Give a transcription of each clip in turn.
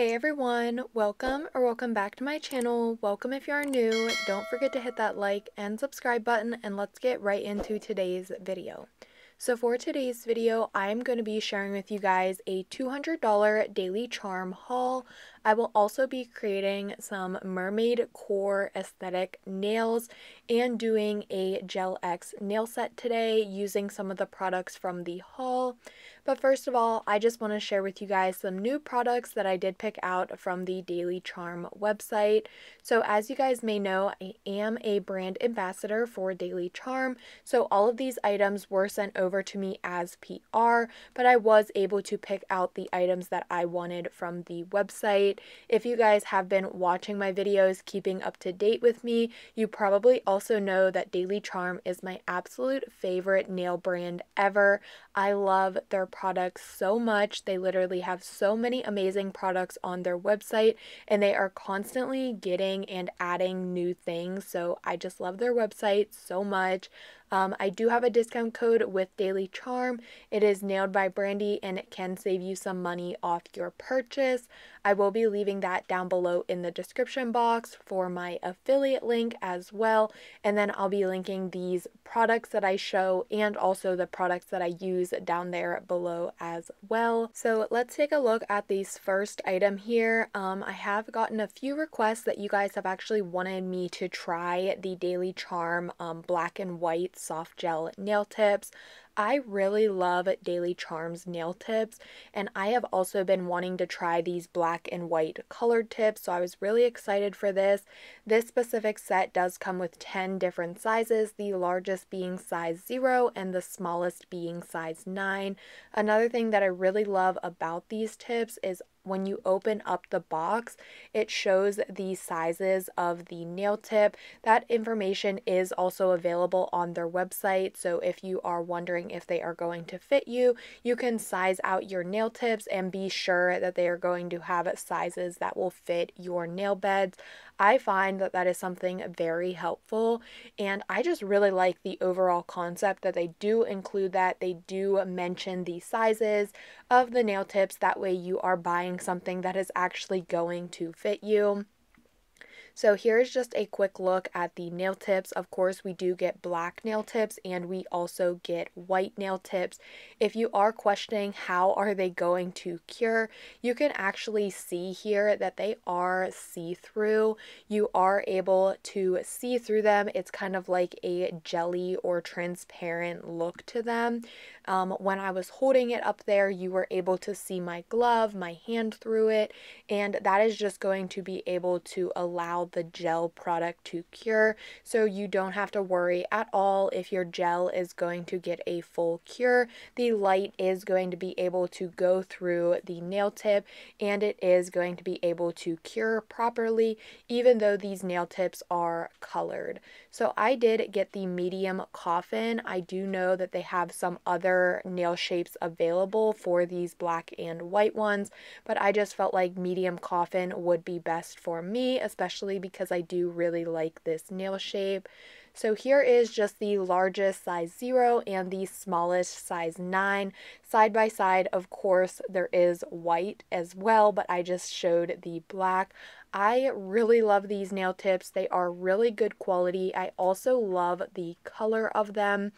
Hey everyone, welcome or welcome back to my channel. Welcome if you are new. Don't forget to hit that like and subscribe button, and let's get right into today's video. So for today's video, I'm going to be sharing with you guys a $200 Daily Charme haul. I will also be creating some mermaid core aesthetic nails and doing a Gel X nail set today using some of the products from the haul. But first of all, I just want to share with you guys some new products that I did pick out from the Daily Charme website. So as you guys may know, I am a brand ambassador for Daily Charme, so all of these items were sent over to me as PR, but I was able to pick out the items that I wanted from the website. If you guys have been watching my videos, keeping up to date with me, you probably also know that Daily Charme is my absolute favorite nail brand ever. I love their products so much. They literally have so many amazing products on their website, and they are constantly getting and adding new things, so I just love their website so much. I do have a discount code with Daily Charme. It is Nailed by Brandi, and it can save you some money off your purchase. I will be leaving that down below in the description box for my affiliate link as well, and then I'll be linking these products that I show and also the products that I use down there below as well. So let's take a look at this first item here. I have gotten a few requests that you guys have actually wanted me to try the Daily Charme black and white soft gel nail tips. I really love Daily Charme's nail tips, and I have also been wanting to try these black and white colored tips, so I was really excited for this. This specific set does come with 10 different sizes, the largest being size 0 and the smallest being size 9. Another thing that I really love about these tips is when you open up the box, it shows the sizes of the nail tip. That information is also available on their website, so if you are wondering if they are going to fit you, you can size out your nail tips and be sure that they are going to have sizes that will fit your nail beds. I find that that is something very helpful, and I just really like the overall concept that they do include that. They do mention the sizes of the nail tips, that way you are buying something that is actually going to fit you. So here's just a quick look at the nail tips. Of course, we do get black nail tips and we also get white nail tips. If you are questioning how are they going to cure, you can actually see here that they are see-through. You are able to see through them. It's kind of like a jelly or transparent look to them. When I was holding it up there, you were able to see my glove, my hand through it, and that is just going to be able to allow the gel product to cure, so you don't have to worry at all if your gel is going to get a full cure. The light is going to be able to go through the nail tip, and it is going to be able to cure properly even though these nail tips are colored. So I did get the medium coffin. I do know that they have some other nail shapes available for these black and white ones, but I just felt like medium coffin would be best for me, especially because I do really like this nail shape. So here is just the largest size 0 and the smallest size 9. Side by side, of course, there is white as well, but I just showed the black. I really love these nail tips. They are really good quality. I also love the color of them.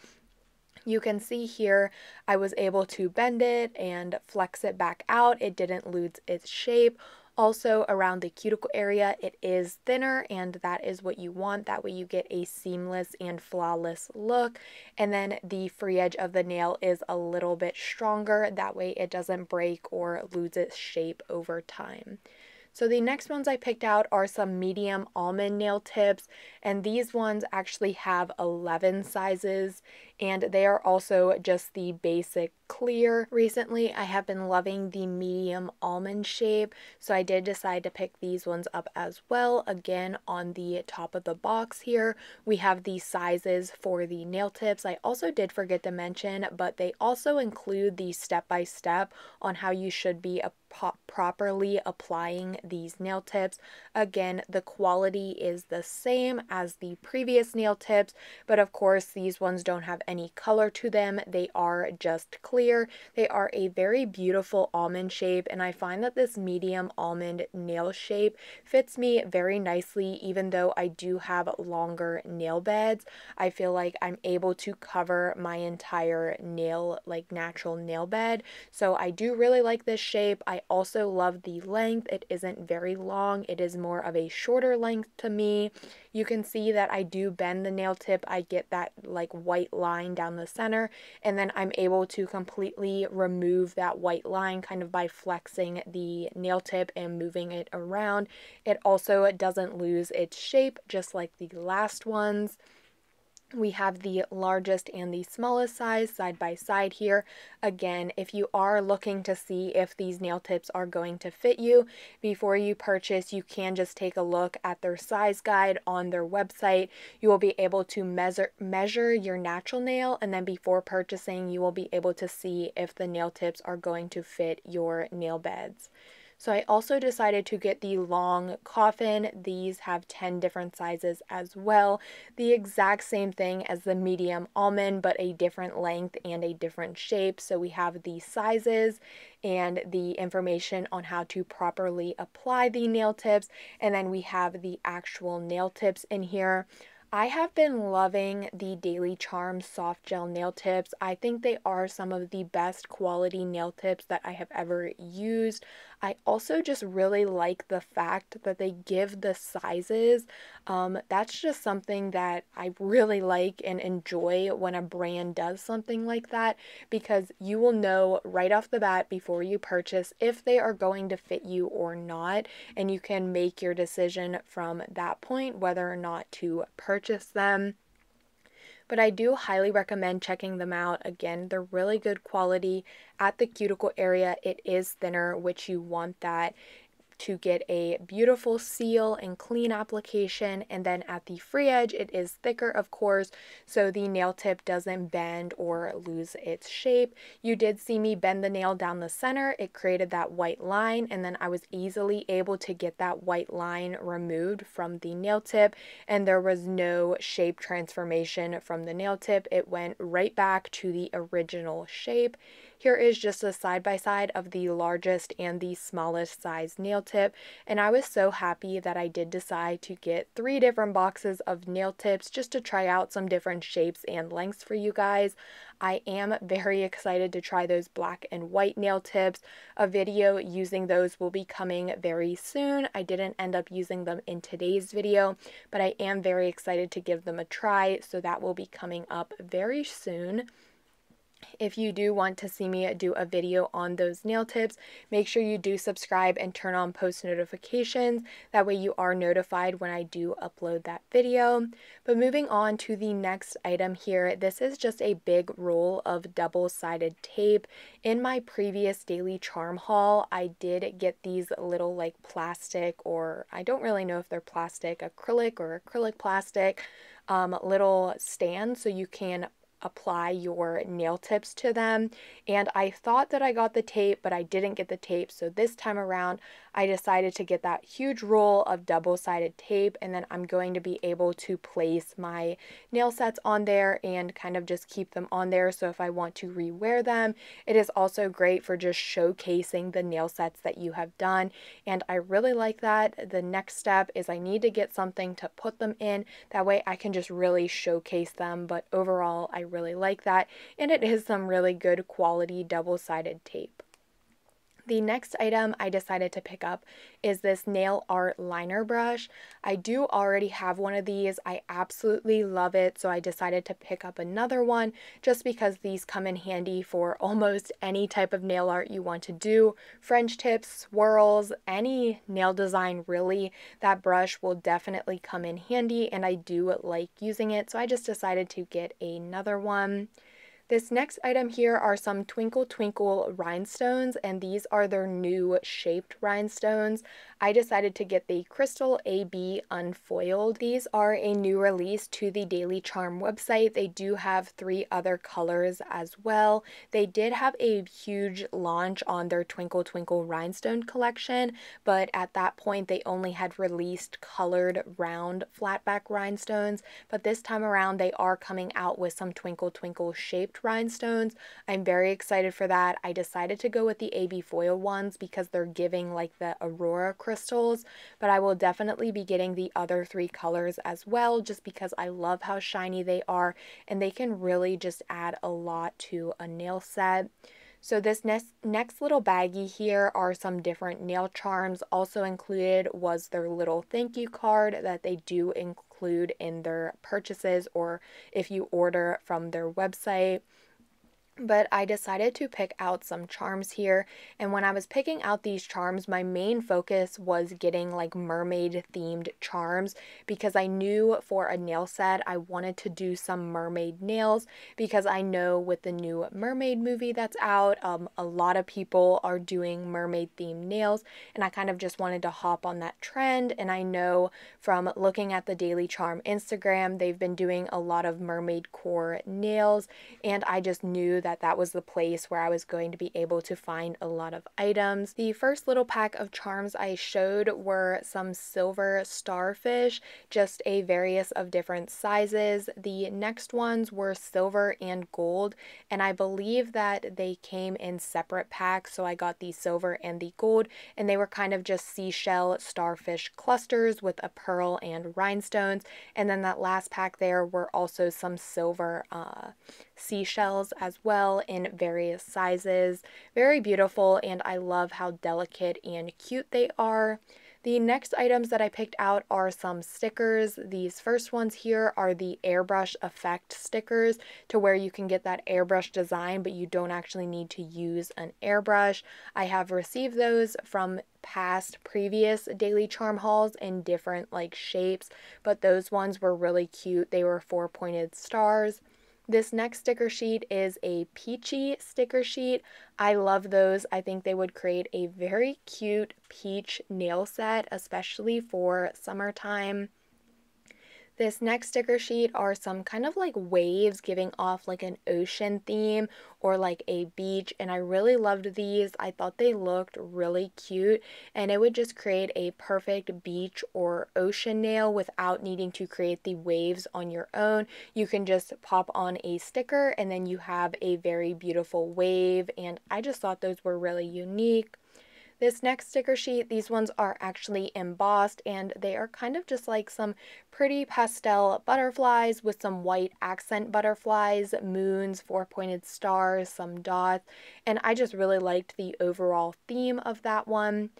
You can see here I was able to bend it and flex it back out. It didn't lose its shape. Also around the cuticle area, it is thinner, and that is what you want. That way you get a seamless and flawless look. And then the free edge of the nail is a little bit stronger. That way it doesn't break or lose its shape over time. So the next ones I picked out are some medium almond nail tips, and these ones actually have 11 sizes, and they are also just the basic clear. Recently, I have been loving the medium almond shape, so I did decide to pick these ones up as well. Again, on the top of the box here, we have the sizes for the nail tips. I also did forget to mention, but they also include the step-by-step on how you should be properly applying these nail tips. Again, the quality is the same as the previous nail tips, but of course, these ones don't have any color to them. They are just clear. earlier, they are a very beautiful almond shape, and I find that this medium almond nail shape fits me very nicely. Even though I do have longer nail beds, I feel like I'm able to cover my entire nail, like natural nail bed. So I do really like this shape. I also love the length. It isn't very long. It is more of a shorter length to me. You can see that I do bend the nail tip. I get that like white line down the center, and then I'm able to completely remove that white line kind of by flexing the nail tip and moving it around. It also doesn't lose its shape, just like the last ones. We have the largest and the smallest size side by side here. Again, if you are looking to see if these nail tips are going to fit you, before you purchase, you can just take a look at their size guide on their website. You will be able to measure your natural nail, and then before purchasing, you will be able to see if the nail tips are going to fit your nail beds. So I also decided to get the long coffin. These have 10 different sizes as well. The exact same thing as the medium almond, but a different length and a different shape. So we have the sizes and the information on how to properly apply the nail tips. And then we have the actual nail tips in here. I have been loving the Daily Charme soft gel nail tips. I think they are some of the best quality nail tips that I have ever used. I also just really like the fact that they give the sizes. That's just something that I really like and enjoy when a brand does something like that, because you will know right off the bat before you purchase if they are going to fit you or not, and you can make your decision from that point whether or not to purchase them. But I do highly recommend checking them out. Again, they're really good quality. At the cuticle area, it is thinner, which you want that to get a beautiful seal and clean application. And then at the free edge, it is thicker, of course, so the nail tip doesn't bend or lose its shape. You did see me bend the nail down the center. It created that white line, and then I was easily able to get that white line removed from the nail tip, and there was no shape transformation from the nail tip. It went right back to the original shape. Here is just a side-by-side of the largest and the smallest size nail tip, and I was so happy that I did decide to get 3 different boxes of nail tips just to try out some different shapes and lengths for you guys. I am very excited to try those black and white nail tips. A video using those will be coming very soon. I didn't end up using them in today's video, but I am very excited to give them a try, so that will be coming up very soon. If you do want to see me do a video on those nail tips, make sure you do subscribe and turn on post notifications. That way you are notified when I do upload that video. But moving on to the next item here, this is just a big roll of double-sided tape. In my previous Daily Charm haul, I did get these little like plastic, or I don't really know if they're plastic, acrylic or acrylic plastic, little stands, so you can apply your nail tips to them. And I thought that I got the tape, but I didn't get the tape, so this time around I decided to get that huge roll of double-sided tape, and then I'm going to be able to place my nail sets on there and kind of just keep them on there, so if I want to rewear them. It is also great for just showcasing the nail sets that you have done, and I really like that. The next step is I need to get something to put them in, that way I can just really showcase them. But overall, I really like that, and it is some really good quality double-sided tape. The next item I decided to pick up is this nail art liner brush. I do already have one of these. I absolutely love it, so I decided to pick up another one just because these come in handy for almost any type of nail art you want to do. French tips, swirls, any nail design really, that brush will definitely come in handy, and I do like using it, so I just decided to get another one. This next item here are some Twinkle Twinkle rhinestones, and these are their new shaped rhinestones. I decided to get the Crystal AB Unfoiled. These are a new release to the Daily Charm website. They do have 3 other colors as well. They did have a huge launch on their Twinkle Twinkle rhinestone collection, but at that point they only had released colored round flatback rhinestones. But this time around they are coming out with some Twinkle Twinkle shaped rhinestones. I'm very excited for that. I decided to go with the AB foil ones because they're giving like the Aurora crystals, but I will definitely be getting the other three colors as well just because I love how shiny they are and they can really just add a lot to a nail set. So this next little baggie here are some different nail charms. Also included was their little thank you card that they do include in their purchases or if you order from their website. But I decided to pick out some charms here, and when I was picking out these charms, my main focus was getting like mermaid themed charms because I knew for a nail set I wanted to do some mermaid nails because I know with the new mermaid movie that's out, a lot of people are doing mermaid themed nails, and I kind of just wanted to hop on that trend. And I know from looking at the Daily Charme Instagram, they've been doing a lot of mermaid core nails, and I just knew that was the place where I was going to be able to find a lot of items. The first little pack of charms I showed were some silver starfish, just a various of different sizes. The next ones were silver and gold, and I believe that they came in separate packs, so I got the silver and the gold, and they were kind of just seashell starfish clusters with a pearl and rhinestones. And then that last pack there were also some silver seashells as well in various sizes. Very beautiful, and I love how delicate and cute they are. The next items that I picked out are some stickers. These first ones here are the airbrush effect stickers, to where you can get that airbrush design but you don't actually need to use an airbrush. I have received those from past previous Daily Charm hauls in different like shapes, but those ones were really cute. They were 4-pointed stars. This next sticker sheet is a peachy sticker sheet. I love those. I think they would create a very cute peach nail set, especially for summertime. This next sticker sheet are some kind of like waves giving off like an ocean theme or like a beach, and I really loved these. I thought they looked really cute, and it would just create a perfect beach or ocean nail without needing to create the waves on your own. You can just pop on a sticker and then you have a very beautiful wave, and I just thought those were really unique. This next sticker sheet, these ones are actually embossed, and they are kind of just like some pretty pastel butterflies with some white accent butterflies, moons, 4-pointed stars, some dots, and I just really liked the overall theme of that one.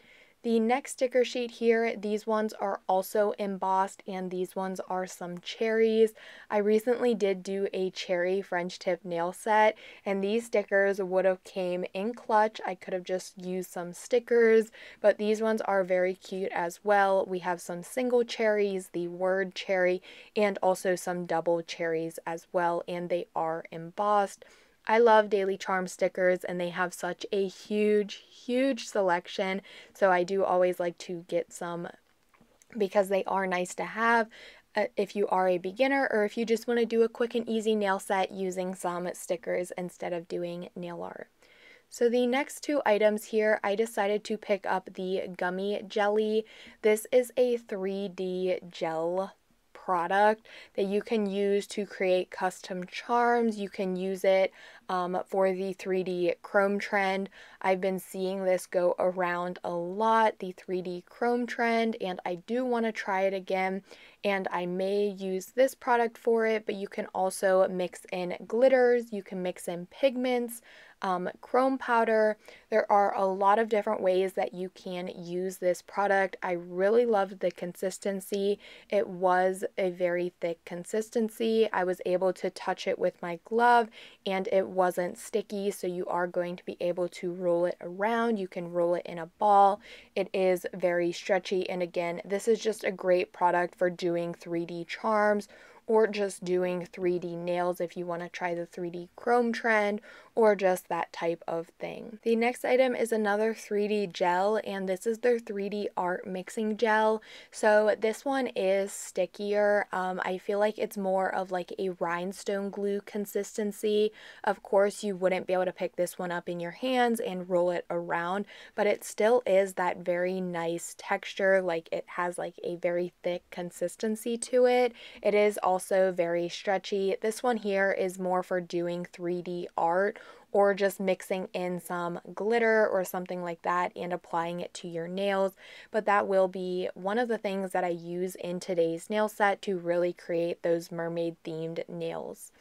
The next sticker sheet here, these ones are also embossed, and these ones are some cherries. I recently did do a cherry French tip nail set, and these stickers would have came in clutch. I could have just used some stickers, but these ones are very cute as well. We have some single cherries, the word cherry, and also some double cherries as well, and they are embossed. I love Daily Charm stickers, and they have such a huge selection, so I do always like to get some because they are nice to have if you are a beginner or if you just want to do a quick and easy nail set using some stickers instead of doing nail art. So the next two items here, I decided to pick up the Gummy Gelly. This is a 3D gel product that you can use to create custom charms. You can use it for the 3D chrome trend. I've been seeing this go around a lot, the 3D chrome trend, and I do want to try it again, and I may use this product for it. But you can also mix in glitters, you can mix in pigments, chrome powder. There are a lot of different ways that you can use this product. I really loved the consistency. It was a very thick consistency. I was able to touch it with my glove and it wasn't sticky, so you are going to be able to roll it around. You can roll it in a ball. It is very stretchy, and again, this is just a great product for doing 3D charms or just doing 3D nails if you want to try the 3D chrome trend or just that type of thing. The next item is another 3D gel, and this is their 3D art mixing gel. So this one is stickier. I feel like it's more of like a rhinestone glue consistency. Of course, you wouldn't be able to pick this one up in your hands and roll it around, but it still is that very nice texture. Like, it has like a very thick consistency to it. It is also also very stretchy. This one here is more for doing 3D art or just mixing in some glitter or something like that and applying it to your nails. But that will be one of the things that I use in today's nail set to really create those mermaid themed nails.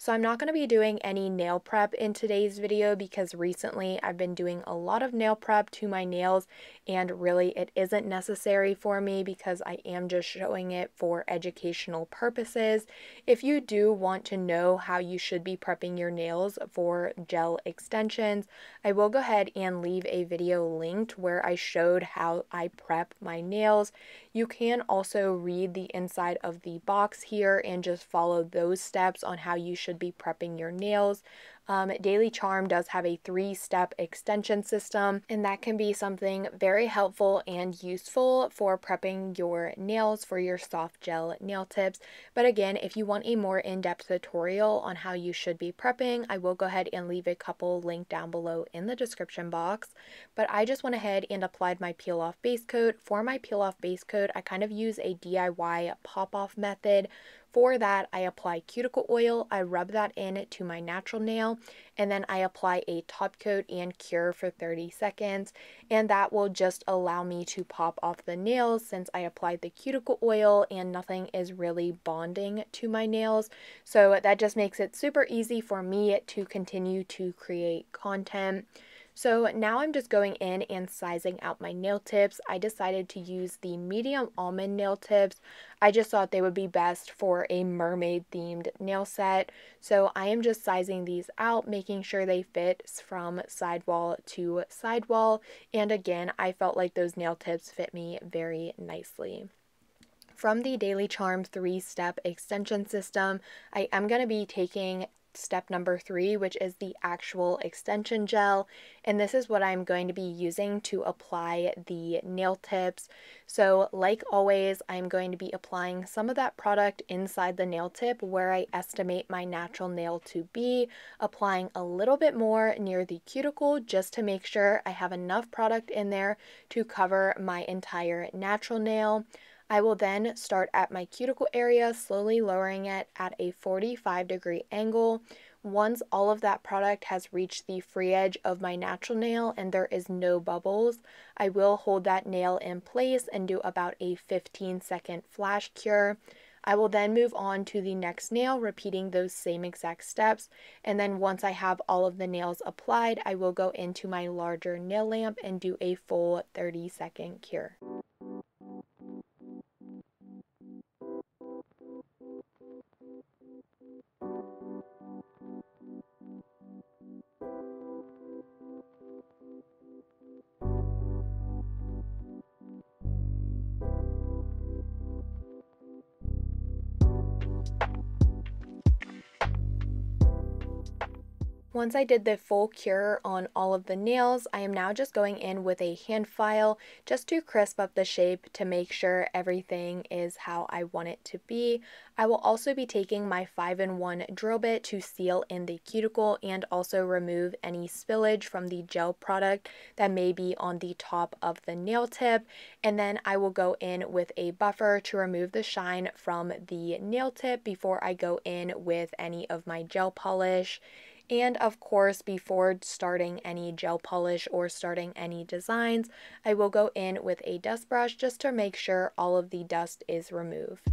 So I'm not going to be doing any nail prep in today's video because recently I've been doing a lot of nail prep to my nails and really it isn't necessary for me because I am just showing it for educational purposes. If you do want to know how you should be prepping your nails for gel extensions, I will go ahead and leave a video linked where I showed how I prep my nails. You can also read the inside of the box here and just follow those steps on how you should be prepping your nails. Daily Charme does have a 3-step extension system, and that can be something very helpful and useful for prepping your nails for your soft gel nail tips. But again, if you want a more in-depth tutorial on how you should be prepping, I will go ahead and leave a couple linked down below in the description box. But I just went ahead and applied my peel-off base coat. For my peel-off base coat, I kind of use a DIY pop-off method. For that, I apply cuticle oil, I rub that in to my natural nail, and then I apply a top coat and cure for 30 seconds. And that will just allow me to pop off the nails since I applied the cuticle oil and nothing is really bonding to my nails. So that just makes it super easy for me to continue to create content. So now I'm just going in and sizing out my nail tips. I decided to use the medium almond nail tips. I just thought they would be best for a mermaid themed nail set. So I am just sizing these out, making sure they fit from sidewall to sidewall. And again, I felt like those nail tips fit me very nicely. From the Daily Charme 3-step extension system, I am going to be taking step number 3, which is the actual extension gel, and this is what I'm going to be using to apply the nail tips. So like always, I'm going to be applying some of that product inside the nail tip where I estimate my natural nail to be, applying a little bit more near the cuticle just to make sure I have enough product in there to cover my entire natural nail. I will then start at my cuticle area, slowly lowering it at a 45-degree angle. Once all of that product has reached the free edge of my natural nail and there is no bubbles, I will hold that nail in place and do about a 15-second flash cure. I will then move on to the next nail, repeating those same exact steps, and then once I have all of the nails applied, I will go into my larger nail lamp and do a full 30-second cure. Once I did the full cure on all of the nails, I am now just going in with a hand file just to crisp up the shape to make sure everything is how I want it to be. I will also be taking my 5-in-1 drill bit to seal in the cuticle and also remove any spillage from the gel product that may be on the top of the nail tip. And then I will go in with a buffer to remove the shine from the nail tip before I go in with any of my gel polish. And of course, before starting any gel polish or starting any designs, I will go in with a dust brush just to make sure all of the dust is removed.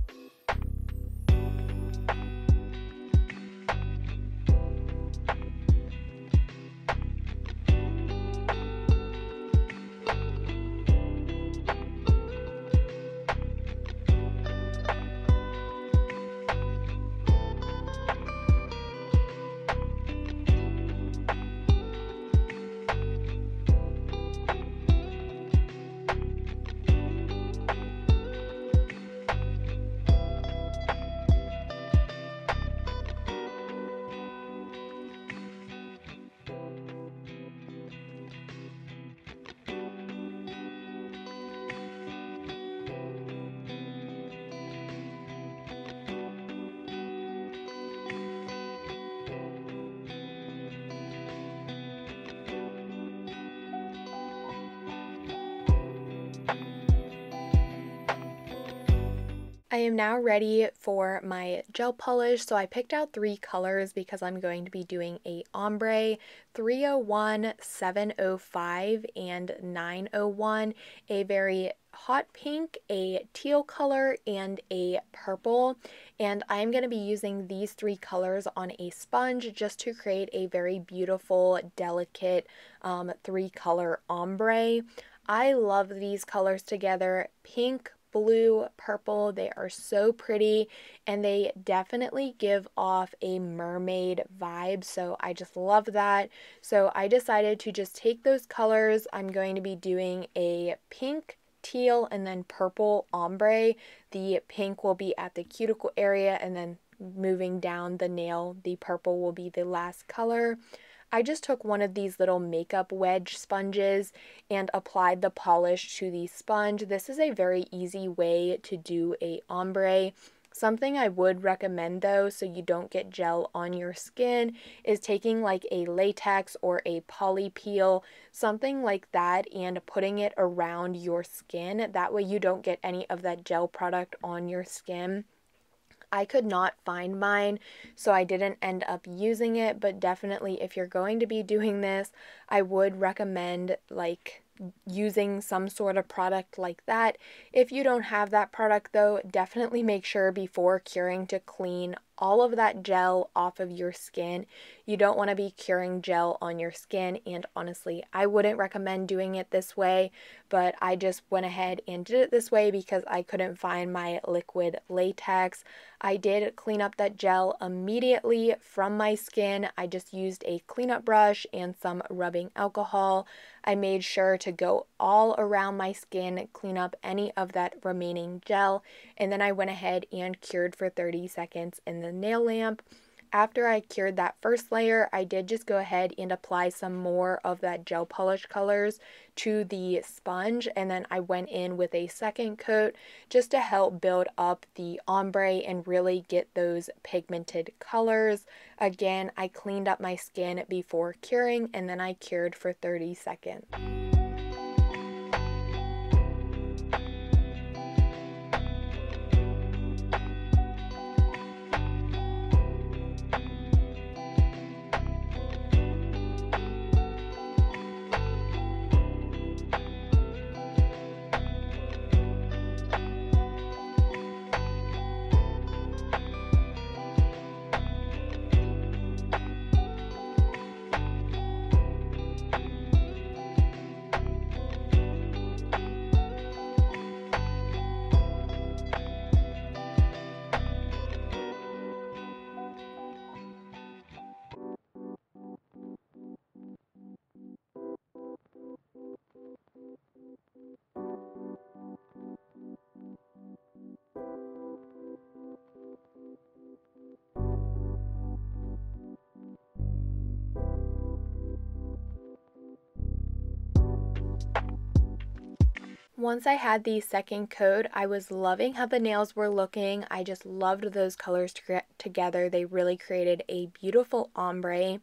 I am now ready for my gel polish. So I picked out 3 colors because I'm going to be doing a ombre, 301, 705, and 901, a very hot pink, a teal color, and a purple. And I'm going to be using these 3 colors on a sponge just to create a very beautiful, delicate 3-color ombre. I love these colors together. Pink, blue, purple, they are so pretty, and they definitely give off a mermaid vibe, so I just love that. So I decided to just take those colors. I'm going to be doing a pink, teal, and then purple ombre. The pink will be at the cuticle area, and then moving down the nail, the purple will be the last color. I just took one of these little makeup wedge sponges and applied the polish to the sponge. This is a very easy way to do a ombre. Something I would recommend though, so you don't get gel on your skin, is taking like a latex or a poly peel, something like that, and putting it around your skin. That way you don't get any of that gel product on your skin. I could not find mine, so I didn't end up using it, but definitely if you're going to be doing this, I would recommend like using some sort of product like that. If you don't have that product though, definitely make sure before curing to clean all of that gel off of your skin. You don't want to be curing gel on your skin, and honestly, I wouldn't recommend doing it this way, but I just went ahead and did it this way because I couldn't find my liquid latex. I did clean up that gel immediately from my skin. I just used a cleanup brush and some rubbing alcohol. I made sure to go all around my skin, clean up any of that remaining gel, and then I went ahead and cured for 30 seconds in the nail lamp. After I cured that first layer, I did just go ahead and apply some more of that gel polish colors to the sponge, and then I went in with a second coat just to help build up the ombre and really get those pigmented colors. Again, I cleaned up my skin before curing, and then I cured for 30 seconds. Once I had the second coat, I was loving how the nails were looking. I just loved those colors together. They really created a beautiful ombre.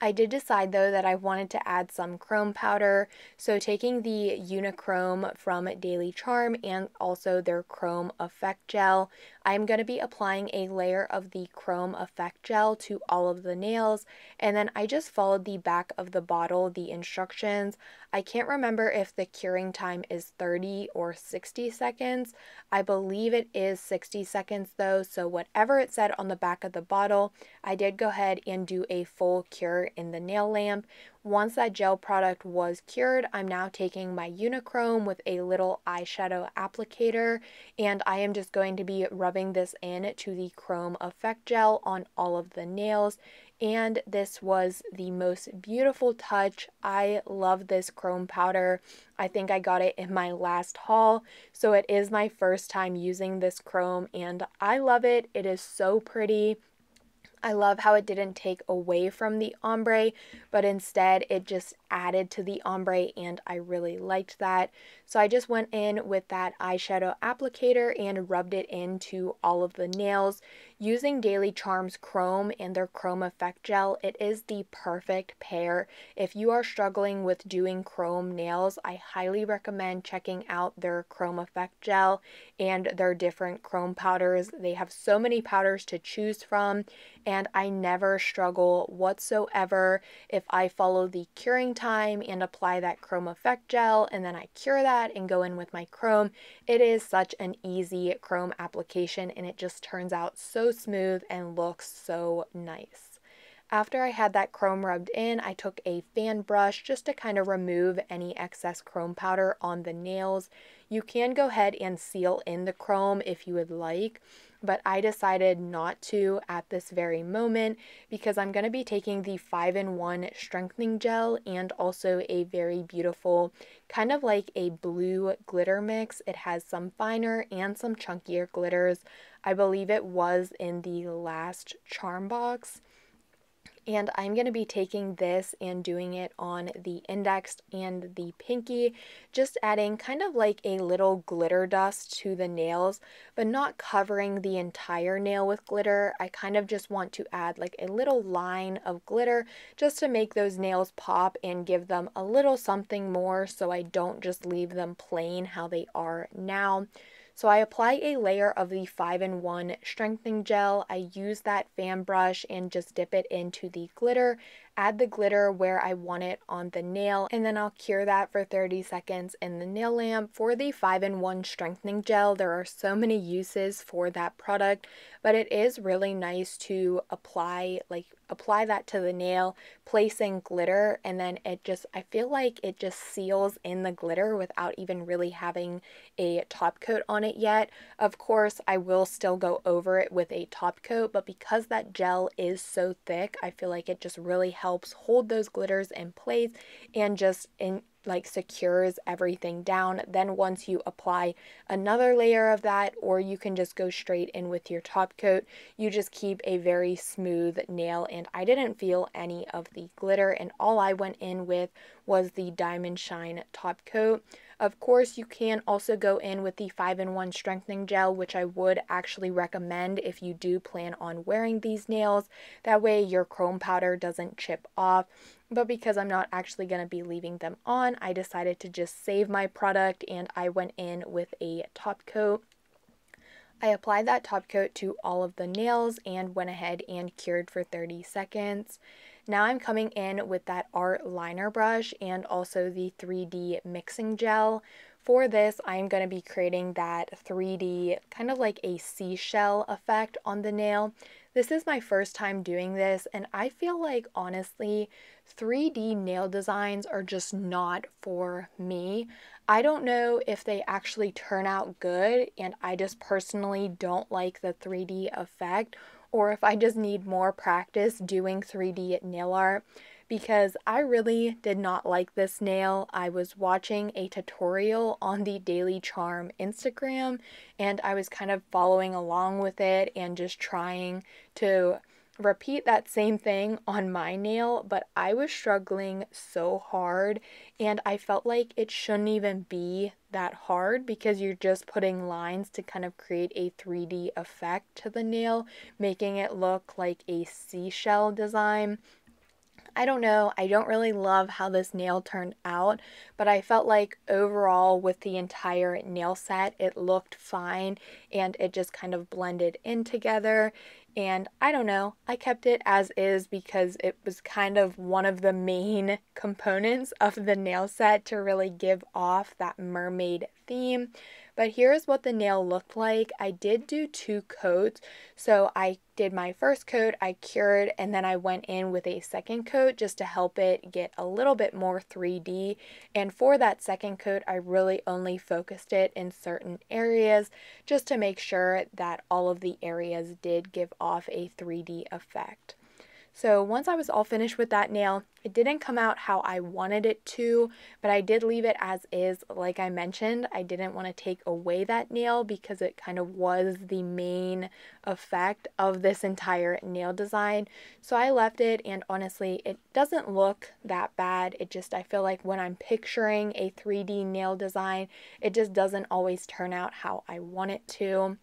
I did decide though that I wanted to add some chrome powder, so taking the Unichrome from Daily Charme and also their Chrome Effect Gel, I'm going to be applying a layer of the Chrome Effect Gel to all of the nails, and then I just followed the back of the bottle, the instructions. I can't remember if the curing time is 30 or 60 seconds. I believe it is 60 seconds though, so whatever it said on the back of the bottle, I did go ahead and do a full cure in the nail lamp. Once that gel product was cured, I'm now taking my Unichrome with a little eyeshadow applicator, and I am just going to be rubbing this in to the Chrome Effect Gel on all of the nails. And this was the most beautiful touch. I love this chrome powder. I think I got it in my last haul, so it is my first time using this chrome, and I love it. It is so pretty. I love how it didn't take away from the ombre, but instead it just added to the ombre, and I really liked that. So I just went in with that eyeshadow applicator and rubbed it into all of the nails. Using Daily Charme's Chrome and their Chrome Effect Gel, it is the perfect pair. If you are struggling with doing chrome nails, I highly recommend checking out their Chrome Effect Gel and their different chrome powders. They have so many powders to choose from, and I never struggle whatsoever. If I follow the curing time and apply that Chrome Effect Gel, and then I cure that and go in with my chrome, it is such an easy chrome application, and it just turns out so smooth and looks so nice. After I had that chrome rubbed in, I took a fan brush just to kind of remove any excess chrome powder on the nails. You can go ahead and seal in the chrome if you would like, but I decided not to at this very moment because I'm going to be taking the 5-in-1 Strengthening Gel and also a very beautiful kind of like a blue glitter mix. It has some finer and some chunkier glitters. I believe it was in the last charm box. And I'm going to be taking this and doing it on the index and the pinky, just adding kind of like a little glitter dust to the nails, but not covering the entire nail with glitter. I kind of just want to add like a little line of glitter just to make those nails pop and give them a little something more, so I don't just leave them plain how they are now. So I apply a layer of the 5-in-1 Strengthening Gel. I use that fan brush and just dip it into the glitter, add the glitter where I want it on the nail, and then I'll cure that for 30 seconds in the nail lamp. For the 5-in-1 Strengthening Gel, there are so many uses for that product, but it is really nice to apply that to the nail, place in glitter, and then I feel like it just seals in the glitter without even really having a top coat on it yet. Of course, I will still go over it with a top coat, but because that gel is so thick, I feel like it just really helps hold those glitters in place and just secures everything down. Then once you apply another layer of that, or you can just go straight in with your top coat, you just keep a very smooth nail, and I didn't feel any of the glitter, and all I went in with was the Diamond Shine top coat. Of course, you can also go in with the 5-in-1 Strengthening Gel, which I would actually recommend if you do plan on wearing these nails. That way your chrome powder doesn't chip off. But because I'm not actually going to be leaving them on, I decided to just save my product, and I went in with a top coat. I applied that top coat to all of the nails and went ahead and cured for 30 seconds. Now I'm coming in with that art liner brush and also the 3D mixing gel. For this, I'm going to be creating that 3D kind of like a seashell effect on the nail. This is my first time doing this, and I feel like, honestly, 3D nail designs are just not for me. I don't know if they actually turn out good, and I just personally don't like the 3D effect, or if I just need more practice doing 3D nail art, because I really did not like this nail. I was watching a tutorial on the Daily Charme Instagram, and I was kind of following along with it and just trying to repeat that same thing on my nail, but I was struggling so hard, and I felt like it shouldn't even be that hard because you're just putting lines to kind of create a 3D effect to the nail, making it look like a seashell design. I don't know, I don't really love how this nail turned out, but I felt like overall with the entire nail set, it looked fine, and it just kind of blended in together. And I don't know, I kept it as is because it was kind of one of the main components of the nail set to really give off that mermaid theme. But here's what the nail looked like. I did do two coats. So I did my first coat, I cured, and then I went in with a second coat just to help it get a little bit more 3D. And for that second coat, I really only focused it in certain areas just to make sure that all of the areas did give off a 3D effect. So once I was all finished with that nail, it didn't come out how I wanted it to, but I did leave it as is. Like I mentioned, I didn't want to take away that nail because it kind of was the main effect of this entire nail design. So I left it, and honestly, it doesn't look that bad. It just, I feel like when I'm picturing a 3D nail design, it just doesn't always turn out how I want it to.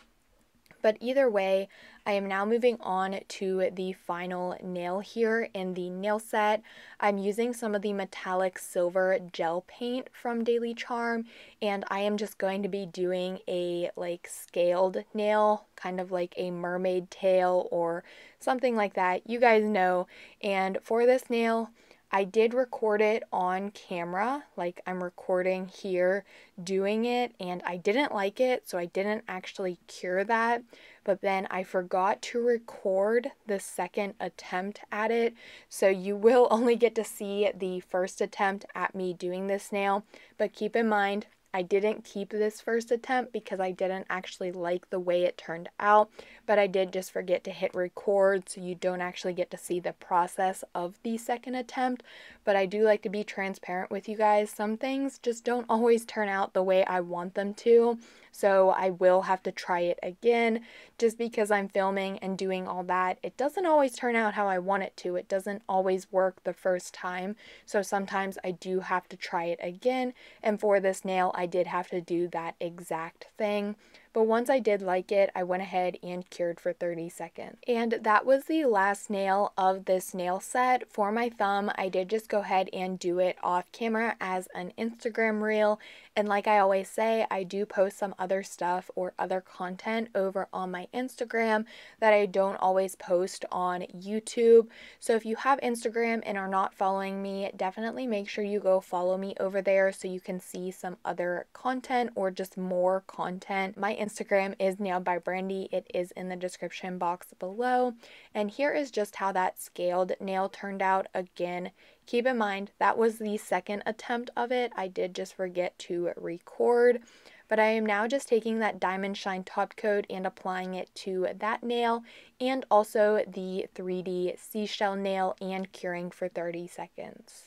But either way, I am now moving on to the final nail here in the nail set. I'm using some of the metallic silver gel paint from Daily Charme, and I am just going to be doing a like scaled nail, kind of like a mermaid tail or something like that. You guys know. And for this nail, I did record it on camera, like I'm recording here doing it, and I didn't like it, so I didn't actually cure that, but then I forgot to record the second attempt at it, so you will only get to see the first attempt at me doing this nail. But keep in mind, I didn't keep this first attempt because I didn't actually like the way it turned out, but I did just forget to hit record, so you don't actually get to see the process of the second attempt. But I do like to be transparent with you guys. Some things just don't always turn out the way I want them to, so I will have to try it again. Just because I'm filming and doing all that, it doesn't always turn out how I want it to. It doesn't always work the first time, so sometimes I do have to try it again, and for this nail, I did have to do that exact thing. But once I did like it, I went ahead and cured for 30 seconds. And that was the last nail of this nail set. For my thumb, I did just go ahead and do it off camera as an Instagram reel. And like I always say, I do post some other stuff or other content over on my Instagram that I don't always post on YouTube. So if you have Instagram and are not following me, definitely make sure you go follow me over there so you can see some other content or just more content. My Instagram is Nailed by Brandi. It is in the description box below. And here is just how that scaled nail turned out. Again, keep in mind that was the second attempt of it. I did just forget to record. But I am now just taking that Diamond Shine top coat and applying it to that nail and also the 3D seashell nail and curing for 30 seconds.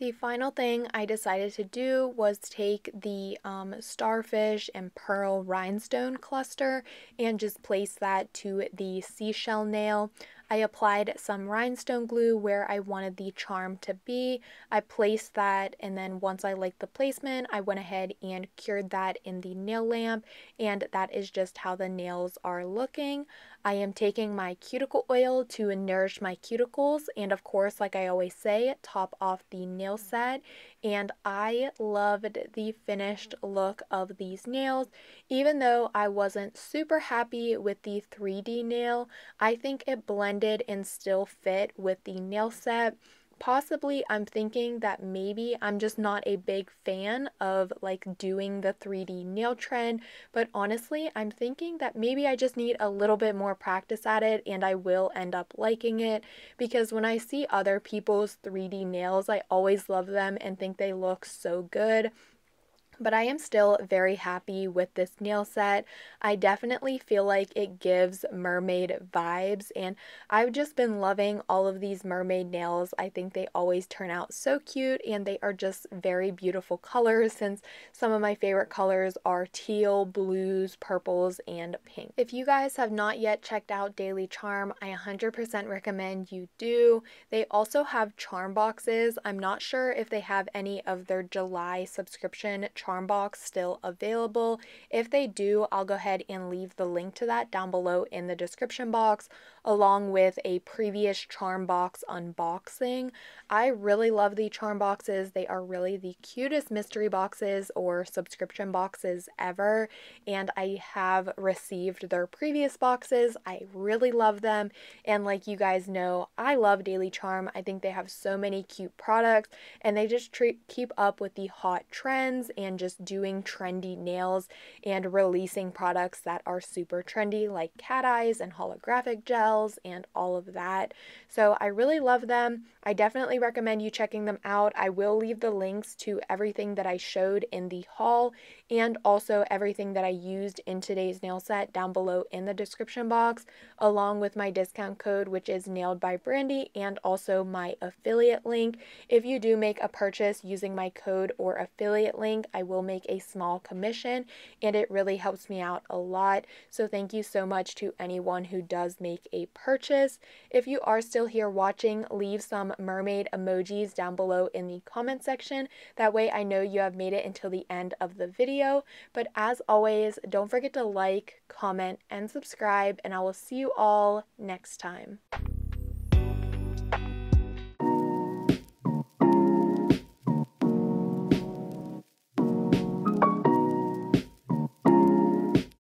The final thing I decided to do was take the starfish and pearl rhinestone cluster and just place that to the seashell nail. I applied some rhinestone glue where I wanted the charm to be. I placed that, and then once I liked the placement, I went ahead and cured that in the nail lamp, and that is just how the nails are looking. I am taking my cuticle oil to nourish my cuticles, and of course, like I always say, top off the nail set. And I loved the finished look of these nails. Even though I wasn't super happy with the 3D nail, I think it blended and still fit with the nail set. Possibly I'm thinking that maybe I'm just not a big fan of like doing the 3D nail trend, but honestly I'm thinking that maybe I just need a little bit more practice at it and I will end up liking it, because when I see other people's 3D nails I always love them and think they look so good. But I am still very happy with this nail set. I definitely feel like it gives mermaid vibes, and I've just been loving all of these mermaid nails. I think they always turn out so cute, and they are just very beautiful colors, since some of my favorite colors are teal, blues, purples, and pink. If you guys have not yet checked out Daily Charme, I 100% recommend you do. They also have charm boxes. I'm not sure if they have any of their July subscription charm box still available. If they do, I'll go ahead and leave the link to that down below in the description box, along with a previous charm box unboxing. I really love the charm boxes. They are really the cutest mystery boxes or subscription boxes ever, and I have received their previous boxes. I really love them, and like you guys know, I love Daily Charme. I think they have so many cute products, and they just keep up with the hot trends and just doing trendy nails and releasing products that are super trendy, like cat eyes and holographic gel gels and all of that. So I really love them. I definitely recommend you checking them out. I will leave the links to everything that I showed in the haul and also everything that I used in today's nail set down below in the description box, along with my discount code, which is Nailed by Brandi, and also my affiliate link. If you do make a purchase using my code or affiliate link, I will make a small commission and it really helps me out a lot. So thank you so much to anyone who does make a purchase. If you are still here watching, leave some mermaid emojis down below in the comment section. That way I know you have made it until the end of the video. But as always, don't forget to like, comment, and subscribe, and I will see you all next time.